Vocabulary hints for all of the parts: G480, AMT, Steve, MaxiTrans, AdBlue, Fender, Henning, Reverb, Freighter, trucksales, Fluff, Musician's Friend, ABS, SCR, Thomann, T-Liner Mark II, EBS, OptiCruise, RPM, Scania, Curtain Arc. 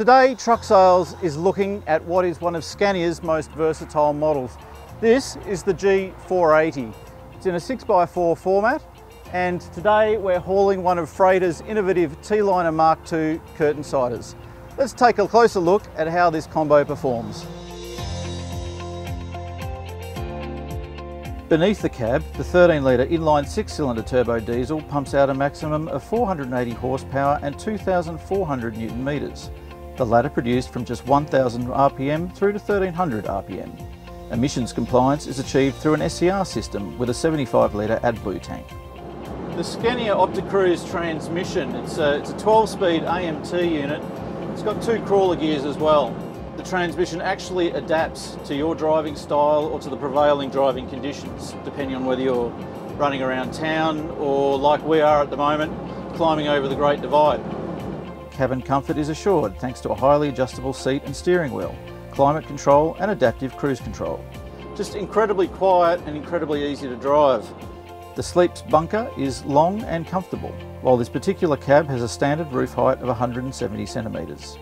Today, Truck Sales is looking at what is one of Scania's most versatile models. This is the G480. It's in a 6x4 format, and today we're hauling one of Freighter's innovative T-Liner Mark II curtain siders. Let's take a closer look at how this combo performs. Beneath the cab, the 13-litre inline 6-cylinder turbo diesel pumps out a maximum of 480 horsepower and 2,400 newton metres. The latter produced from just 1,000 RPM through to 1,300 RPM. Emissions compliance is achieved through an SCR system with a 75-litre AdBlue tank. The Scania OptiCruise transmission, it's a 12-speed AMT unit. It's got two crawler gears as well. The transmission actually adapts to your driving style or to the prevailing driving conditions, depending on whether you're running around town or, like we are at the moment, climbing over the Great Divide. Cabin comfort is assured thanks to a highly adjustable seat and steering wheel, climate control and adaptive cruise control. Just incredibly quiet and incredibly easy to drive. The Sleep's bunker is long and comfortable, while this particular cab has a standard roof height of 170 centimetres.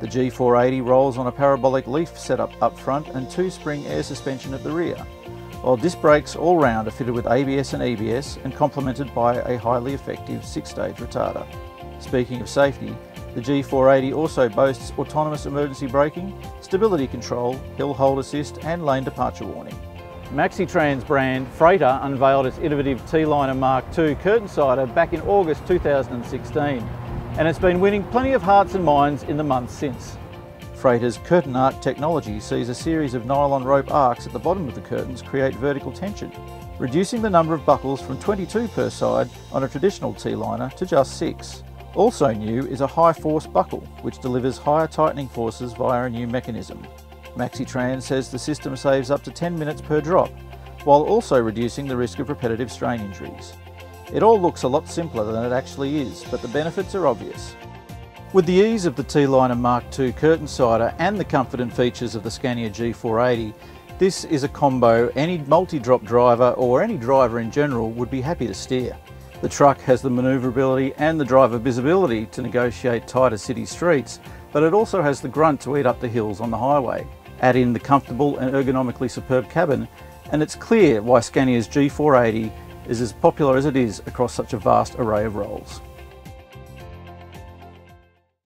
The G480 rolls on a parabolic leaf setup up front and two-spring air suspension at the rear, while disc brakes all round are fitted with ABS and EBS and complemented by a highly effective 6-stage retarder. Speaking of safety, the G480 also boasts autonomous emergency braking, stability control, hill hold assist and lane departure warning. MaxiTrans brand Freighter unveiled its innovative T-Liner Mark II curtain sider back in August 2016, and it's been winning plenty of hearts and minds in the months since. Freighter's Curtain Arc technology sees a series of nylon rope arcs at the bottom of the curtains create vertical tension, reducing the number of buckles from 22 per side on a traditional T-Liner to just 6. Also new is a high force buckle, which delivers higher tightening forces via a new mechanism. MaxiTrans says the system saves up to 10 minutes per drop, while also reducing the risk of repetitive strain injuries. It all looks a lot simpler than it actually is, but the benefits are obvious. With the ease of the T-Liner Mark II curtain sider and the comfort and features of the Scania G480, this is a combo any multi-drop driver or any driver in general would be happy to steer. The truck has the manoeuvrability and the driver visibility to negotiate tighter city streets, but it also has the grunt to eat up the hills on the highway. Add in the comfortable and ergonomically superb cabin, and it's clear why Scania's G480 is as popular as it is across such a vast array of roles.